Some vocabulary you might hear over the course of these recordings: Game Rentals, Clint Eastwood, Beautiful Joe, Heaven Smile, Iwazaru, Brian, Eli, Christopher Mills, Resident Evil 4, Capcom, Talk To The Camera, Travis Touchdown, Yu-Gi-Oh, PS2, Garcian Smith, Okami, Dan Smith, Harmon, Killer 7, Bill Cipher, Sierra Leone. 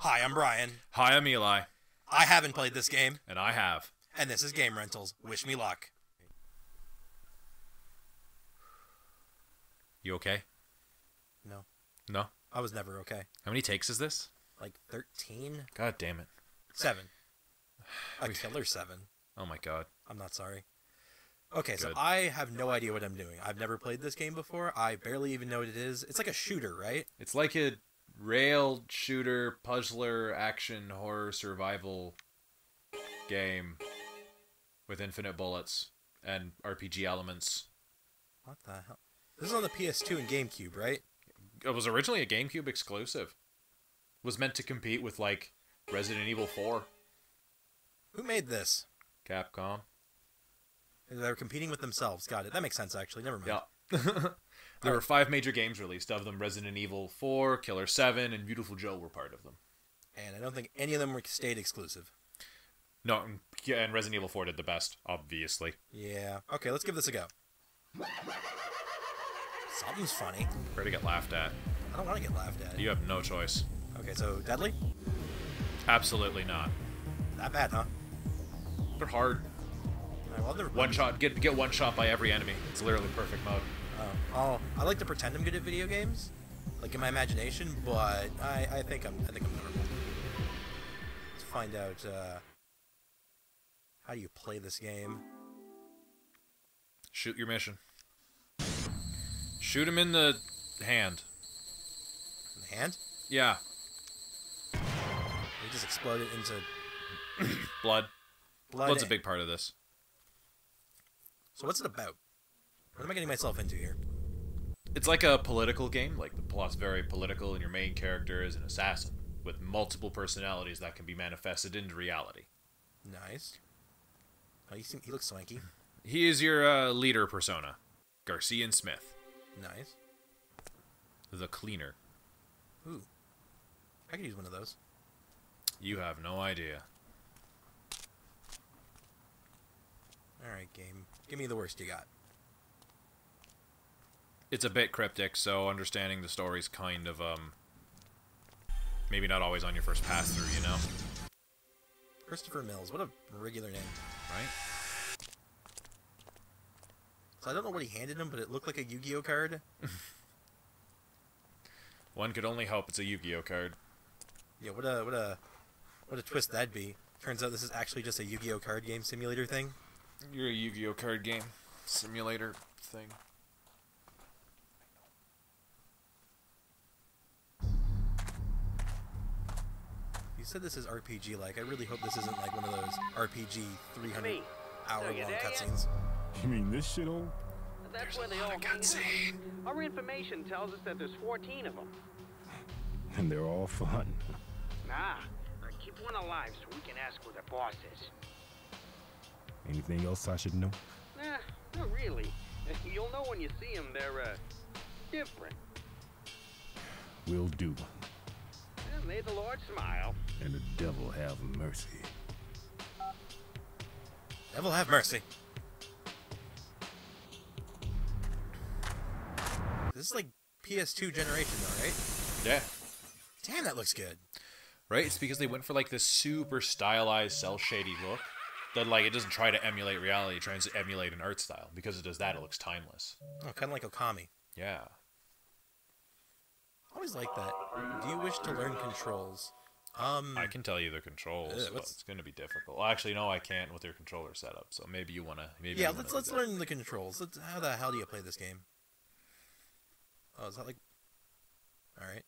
Hi, I'm Brian. Hi, I'm Eli. I haven't played this game. And I have. And this is Game Rentals. Wish me luck. You okay? No. No? I was never okay. How many takes is this? Like 13? God damn it. 7. A killer 7. Oh my god. I'm not sorry. Okay, good. So I have no idea what I'm doing. I've never played this game before. I barely even know what it is. It's like a shooter, right? It's like a rail shooter, puzzler, action, horror, survival game with infinite bullets and RPG elements. What the hell? This is on the PS2 and GameCube, right? It was originally a GameCube exclusive. It was meant to compete with, like, Resident Evil 4. Who made this? Capcom. They're competing with themselves. Got it. That makes sense, actually. Never mind. Yeah. There were 5 major games released. Of them, Resident Evil 4, Killer 7, and Beautiful Joe were part of them. And I don't think any of them were stayed exclusive. No, and Resident Evil 4 did the best, obviously. Yeah. Okay, let's give this a go. Something's funny. We're gonna get laughed at. I don't want to get laughed at. You have no choice. Okay, so deadly? Absolutely not. Not bad, huh? They're hard. One shot. Get one shot by every enemy. It's literally perfect mode. Oh, I like to pretend I'm good at video games, like in my imagination, but I think I'm normal. Let's find out how do you play this game. Shoot your mission. Shoot him in the hand. In the hand? Yeah. He just exploded into blood. Blood's a big part of this. So what's it about? What am I getting myself into here? It's like a political game. Like, the plot's very political, and your main character is an assassin with multiple personalities that can be manifested into reality. Nice. Oh, he looks swanky. He is your leader persona, Garcian Smith. Nice. The cleaner. Ooh. I could use one of those. You have no idea. Alright, game. Give me the worst you got. It's a bit cryptic, so understanding the story's kind of, maybe not always on your first pass-through, you know? Christopher Mills. What a regular name. Right? So I don't know what he handed him, but it looked like a Yu-Gi-Oh card. One could only hope it's a Yu-Gi-Oh card. Yeah, what a twist that'd be. Turns out this is actually just a Yu-Gi-Oh card game simulator thing. You're a Yu-Gi-Oh card game simulator thing. You said this is RPG-like. I really hope this isn't like one of those RPG 300-hour-long cutscenes. You mean this shit all? That's where they all cutscene. Our information tells us that there's 14 of them. And they're all fun. Nah, keep one alive so we can ask who the boss is. Anything else I should know? Nah, not really. You'll know when you see them, they're, different. Will do. And may the Lord smile. And the devil have mercy. Devil have mercy. This is like PS2 generation though, right? Yeah. Damn, that looks good. Right? It's because they went for like this super stylized, cel-shady look. That, like, it doesn't try to emulate reality, it tries to emulate an art style. Because it does that, it looks timeless. Oh, kind of like Okami. Yeah. I always like that. Do you wish to learn controls? I can tell you the controls, but it's going to be difficult. Well, actually, no, I can't with your controller setup, so maybe you want to... Yeah, let's learn the controls. How the hell do you play this game? Oh, is that like... Alright.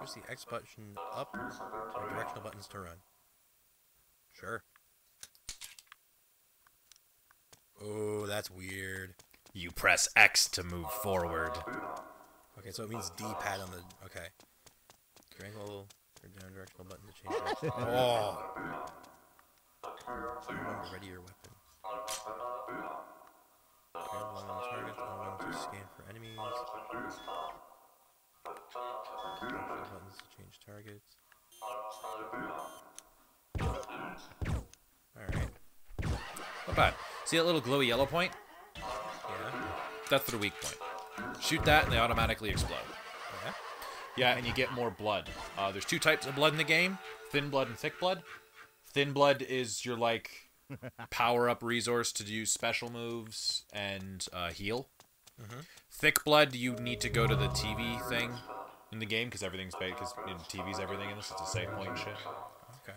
Push the X button up, or directional buttons to run. Sure. Oh, that's weird. You press X to move forward. Okay, so it means D-pad on the... Okay. Triangle or down directional button to change direction. Oh! Ready your weapon. Triangle on the target, R1 to scan for enemies. Directional buttons to change targets. Alright. Not bad. See that little glowy yellow point? Yeah. That's their weak point. Shoot that and they automatically explode. Yeah. Yeah, and you get more blood. There's two types of blood in the game. Thin blood and thick blood. Thin blood is your, like, power-up resource to do special moves and heal. Mm-hmm. Thick blood, you need to go to the TV thing in the game, because everything's bait, because TV's everything in this. It's a save point and shit. Okay.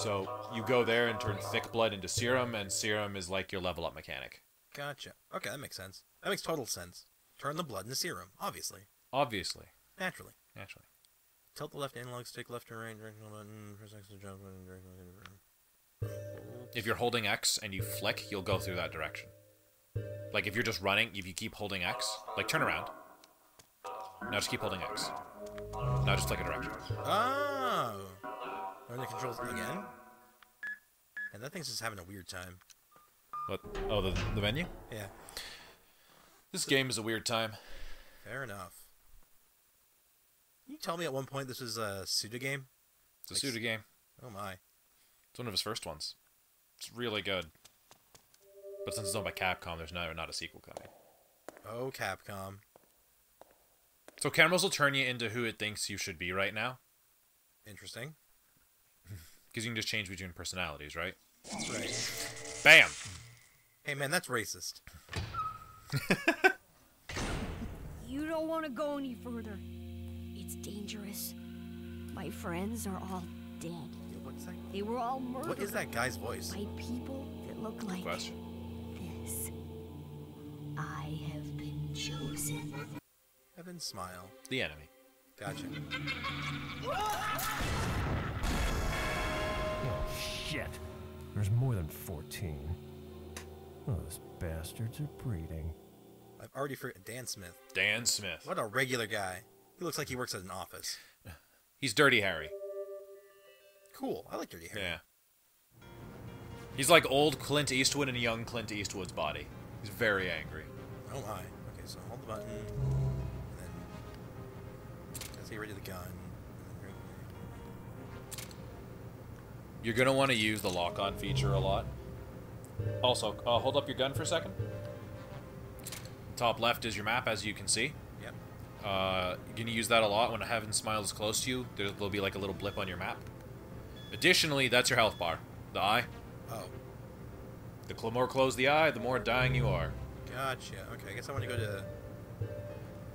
So you go there and turn thick blood into serum, and serum is like your level-up mechanic. Gotcha. Okay, that makes sense. That makes total sense. Turn the blood into serum, obviously. Obviously. Naturally. Naturally. Tilt the left analog stick left to right, directional button, press X to jump, and directional button. If you're holding X and you flick, you'll go through that direction. Like, if you're just running, if you keep holding X, like, turn around. Now just keep holding X. Now just flick a direction. Oh! Learn the controls again? And that thing's just having a weird time. What? Oh, the menu? Yeah. This game is a weird time. Fair enough. You tell me at one point this was a pseudo game. It's a pseudo game. Oh my! It's one of his first ones. It's really good. But since it's owned by Capcom, there's not a sequel coming. Oh, Capcom! So cameras will turn you into who it thinks you should be right now. Interesting. Because you can just change between personalities, right? That's right. Bam! Hey man, that's racist. You don't want to go any further. It's dangerous. My friends are all dead. What's that? They were all murdered. What is that guy's voice? By people that look like this. I have been chosen. Heaven smile. The enemy. Gotcha. Oh shit! There's more than 14. Oh, those bastards are breeding. I've already forgotten Dan Smith. Dan Smith. What a regular guy. He looks like he works at an office. He's Dirty Harry. Cool. I like Dirty Harry. Yeah. He's like old Clint Eastwood in a young Clint Eastwood's body. He's very angry. Oh my. Okay, so hold the button. And then let's get rid of the gun. You're going to want to use the lock-on feature a lot. Also, hold up your gun for a second. Top left is your map, as you can see. You're going to use that a lot. When Heaven Smile is close to you, there'll be like a little blip on your map. Additionally, that's your health bar. The eye. Oh. The more closed the eye, the more dying you are. Gotcha. Okay, I guess I want to go to...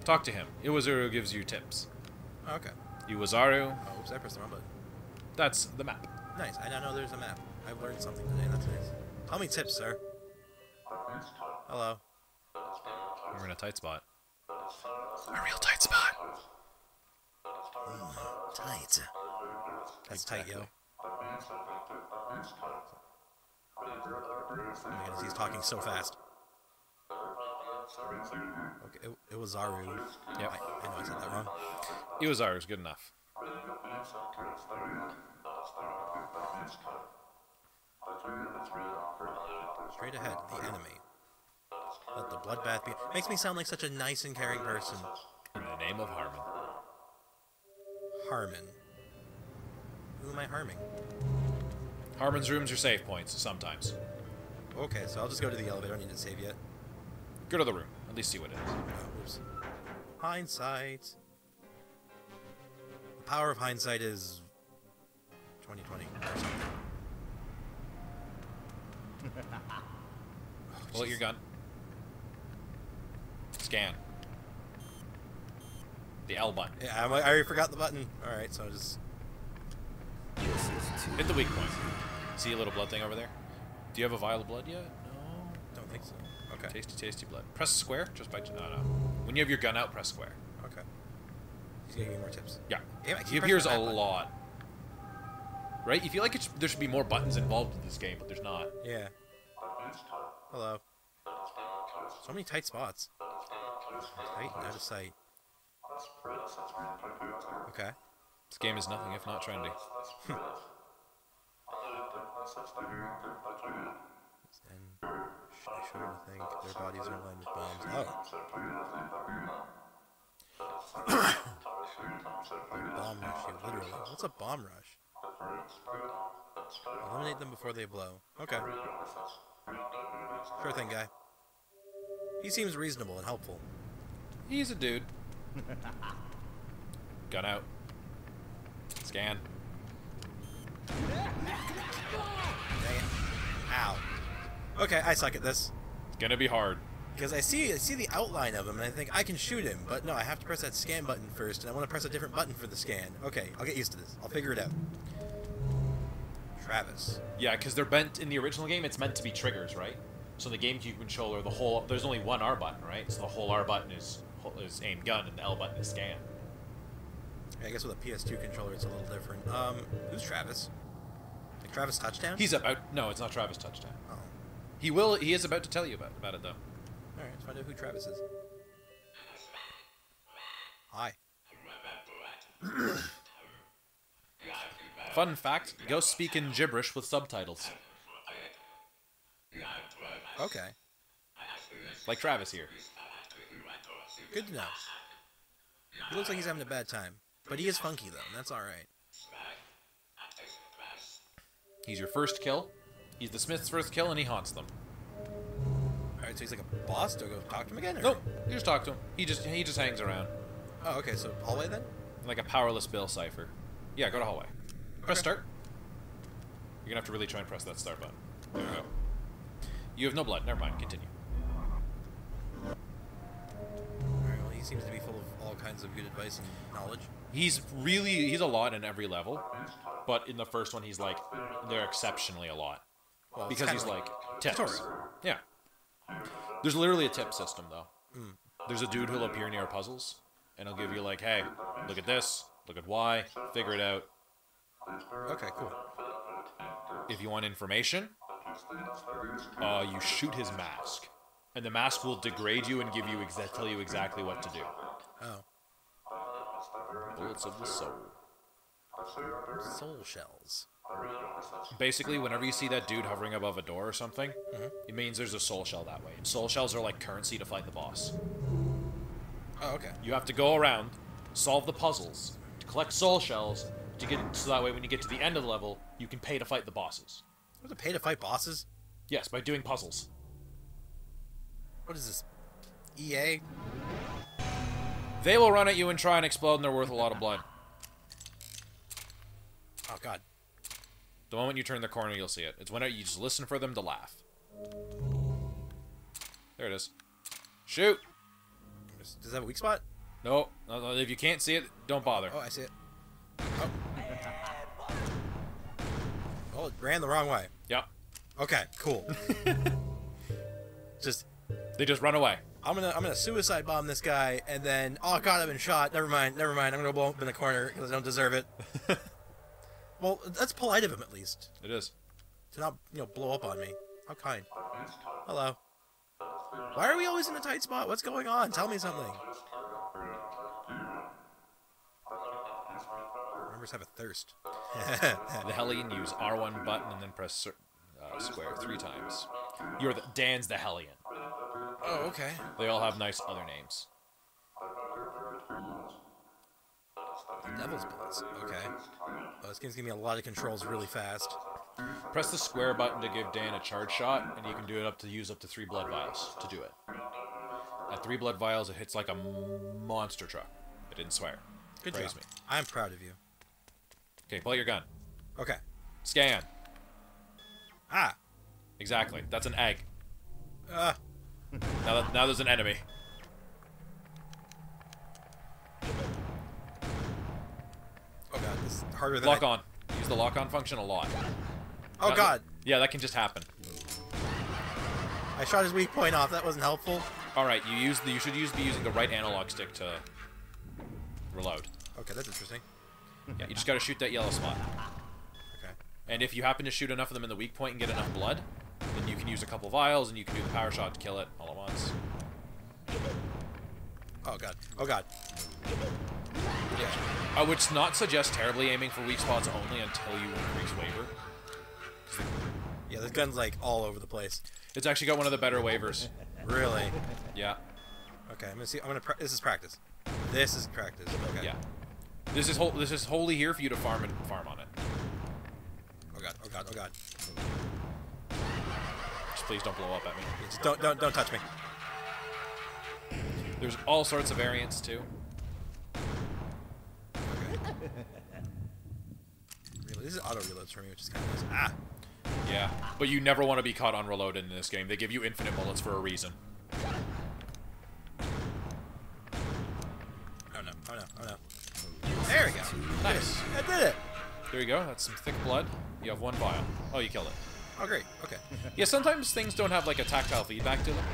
Talk to him. Iwazaru gives you tips. Oh, okay. Iwazaru. Oh, oops, I pressed the wrong button. That's the map. Nice. I now know there's a map. I've learned something today. That's nice. Tell me tips, sir. Hello. We're in a tight spot. A real tight spot. Mm, tight. That's exactly. Tight, yo. Oh my goodness, he's talking so fast. Okay, it was Iwazaru. Yep. I know I said that wrong. Iwazaru is good enough. Straight ahead, the enemy. Let the bloodbath be. Makes me sound like such a nice and caring person. In the name of Harmon. Harmon. Who am I harming? Harmon's rooms are save points, sometimes. Okay, so I'll just go to the elevator. I don't need to save yet. Go to the room. At least see what it is. Oh, oops. Hindsight. The power of hindsight is... 2020 or something. Oh, pull out your gun. Scan. The L button. Yeah, I already forgot the button. Alright, so just... Hit the weak point. See a little blood thing over there? Do you have a vial of blood yet? No. Don't think so. Okay. Tasty, tasty blood. Press square? Just by... No, no. When you have your gun out, press square. Okay. He's gonna give me more tips. Yeah. He appears a lot. Right? You feel like it's, there should be more buttons involved in this game, but there's not. Yeah. Hello. So many tight spots. Tight and out of sight. Okay. This game is nothing if not trendy. And I shouldn't think their bodies are lined with bombs. Oh. Bomb rush, you literally. What's a bomb rush? Eliminate them before they blow. Okay. Sure thing, guy. He seems reasonable and helpful. He's a dude. Gun out. Scan. Ow. Okay, I suck at this. It's gonna be hard. Because I see the outline of him, and I think I can shoot him, but no, I have to press that scan button first, and I want to press a different button for the scan. Okay, I'll get used to this. I'll figure it out. Travis. Yeah, because they're bent in the original game, it's meant to be triggers, right? So the GameCube controller, the whole... There's only one R button, right? So the whole R button is aim gun, and the L button is scan. I guess with a PS2 controller, it's a little different. Who's Travis? Like Travis Touchdown? He's about... No, it's not Travis Touchdown. Oh. He will... He is about to tell you about it, though. Alright, let's find out who Travis is. Hi. Fun fact, ghosts speak in gibberish with subtitles. Okay. Like Travis here. Good to know. He looks like he's having a bad time. But he is funky, though, and that's alright. He's your first kill. He's the Smith's first kill, and he haunts them. Alright, so he's like a boss? Do I go talk to him again? Or? Nope, you just talk to him. He just hangs around. Oh, okay, so hallway then? Like a powerless Bill Cipher. Yeah, go to hallway. Okay. Press start. You're gonna have to really try and press that start button. There we go. You have no blood. Never mind. Continue. Alright, well, he seems to be full of all kinds of good advice and knowledge. He's a lot in every level, but in the first one, he's like, they're exceptionally a lot. Well, because he's like, tips. Tutorial. Yeah. There's literally a tip system, though. Mm. There's a dude who'll appear near puzzles, and he'll give you, like, hey, look at this, look at Y, figure it out. Okay, cool. If you want information, you shoot his mask, and the mask will degrade you and give you tell you exactly what to do. Oh. Bullets of the soul. Soul shells. Basically, whenever you see that dude hovering above a door or something, it means there's a soul shell that way. Soul shells are like currency to fight the boss. Oh, okay. You have to go around, solve the puzzles, to collect soul shells, to get so that way when you get to the end of the level, you can pay to fight the bosses. You have to pay to fight bosses? Yes, by doing puzzles. What is this? EA? They will run at you and try and explode, and they're worth a lot of blood. Oh, God. The moment you turn the corner, you'll see it. It's when you just listen for them to laugh. There it is. Shoot! Does it have a weak spot? No. No. If you can't see it, don't bother. Oh, I see it. Oh. Oh, it ran the wrong way. Yep. Okay, cool. They just run away. I'm gonna suicide bomb this guy, and then... Oh, God, I've been shot. Never mind. I'm gonna blow up in the corner, because I don't deserve it. Well, that's polite of him, at least. It is. To not, you know, blow up on me. How kind. Hello. Why are we always in a tight spot? What's going on? Tell me something. Members have a thirst. The Hellion, use R1 button and then press square 3 times. You're Dan's the Hellion. Oh, okay. They all have nice other names. The Devil's Bullets. Okay. Oh, this game's giving me a lot of controls really fast. Press the square button to give Dan a charge shot, and you can do it use up to 3 blood vials to do it. At 3 blood vials, it hits like a monster truck. I didn't swear. Good job. Praise me. I'm proud of you. Okay, pull your gun. Okay. Scan. Ah. Exactly. That's an egg. Now there's an enemy. Harder than lock on. Use the lock on function a lot. Oh, God. Yeah, that can just happen. I shot his weak point off. That wasn't helpful. All right, you should be using the right analog stick to reload. Okay, that's interesting. Yeah, you just got to shoot that yellow spot. Okay. And if you happen to shoot enough of them in the weak point and get enough blood, then you can use a couple vials and you can do the power shot to kill it all at once. Oh, God. Oh, God. Yeah. I would not suggest terribly aiming for weak spots only until you increase waiver. Yeah, this gun's like all over the place. It's actually got one of the better waivers. Really? Yeah. Okay, I'm gonna see. This is practice. This is practice. Okay. Yeah. This is wholly here for you to farm on it. Oh God! Oh God! Oh God! Just please don't blow up at me. Just don't touch me. There's all sorts of variants too. This is auto reloads for me, which is kind of nice. Ah! Yeah, but you never want to be caught on reloading in this game. They give you infinite bullets for a reason. Oh no, oh no, oh no. There we go. Nice. I did it! There you go, that's some thick blood. You have one vial. Oh, you killed it. Oh, great, okay. Yeah, sometimes things don't have, like, a tactile feedback to them.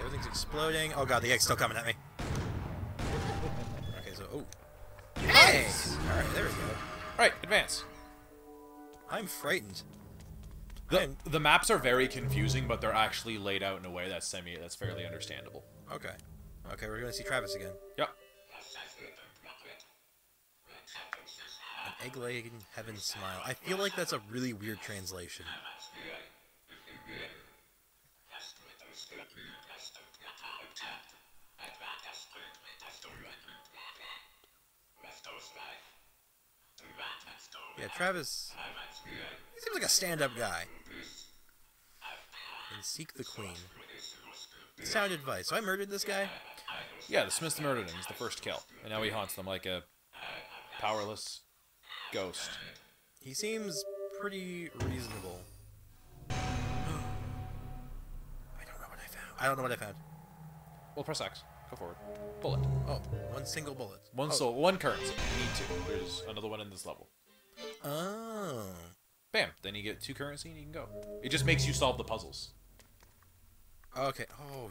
Everything's exploding. Oh god, the egg's still coming at me. Okay, so, oh. Nice! Alright, there we go. Alright, advance. I'm frightened. The maps are very confusing, but they're actually laid out in a way that's fairly understandable. Okay. Okay, we're gonna see Travis again. Yep. An egg-laying heaven smile. I feel like that's a really weird translation. Yeah, Travis, he seems like a stand-up guy. And seek the queen. Sound advice. So I murdered this guy? Yeah, the Smiths murdered him. He's the first kill. And now he haunts them like a powerless ghost. He seems pretty reasonable. I don't know what I found. I don't know what I found. Well, press X. Go forward. Bullet. Oh, one single bullet. One soul. One currency. You need two. There's another one in this level. Oh. Bam. Then you get two currency and you can go. It just makes you solve the puzzles. Okay. Oh,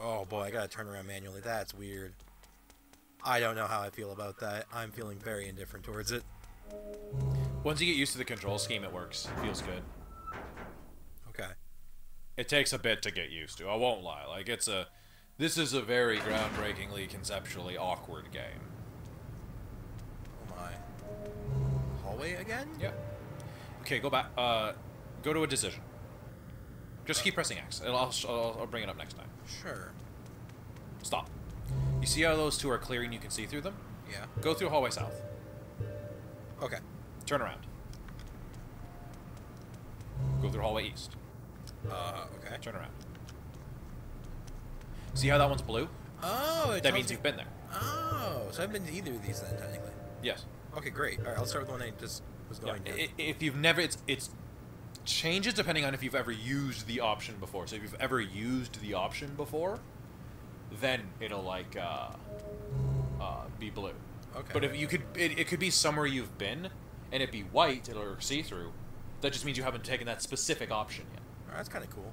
oh boy. I gotta turn around manually. That's weird. I don't know how I feel about that. I'm feeling very indifferent towards it. Once you get used to the control scheme, it works. It feels good. Okay. It takes a bit to get used to. I won't lie. Like, it's a... This is a very groundbreakingly conceptually awkward game. Oh my. Hallway again? Yep. Okay, go back. Go to a decision. Just keep pressing X. I'll bring it up next time. Sure. Stop. You see how those two are clear and you can see through them? Yeah. Go through hallway south. Okay. Turn around. Go through hallway east. Okay. Turn around. See how that one's blue? Oh, that means you've been there. Oh, so I've been to either of these then, technically. Yes. Okay, great. All right, I'll start with the one I just was going to. If you've never, it's changes depending on if you've ever used the option before. So if you've ever used the option before, then it'll like be blue. Okay. But if you could, it could be somewhere you've been, and it'd be white, it'll see through. That just means you haven't taken that specific option yet. All right, that's kind of cool.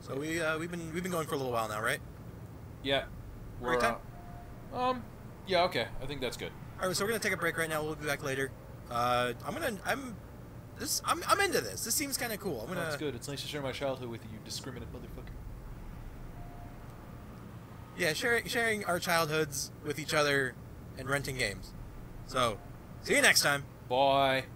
So we've been going for a little while now, right? Yeah. Break time? Yeah. Okay. I think that's good. All right. So we're gonna take a break right now. We'll be back later. I'm into this. This seems kind of cool. I'm gonna. That's good. It's nice to share my childhood with you, you discriminate motherfucker. Yeah, sharing our childhoods with each other and renting games. So, see you next time. Bye.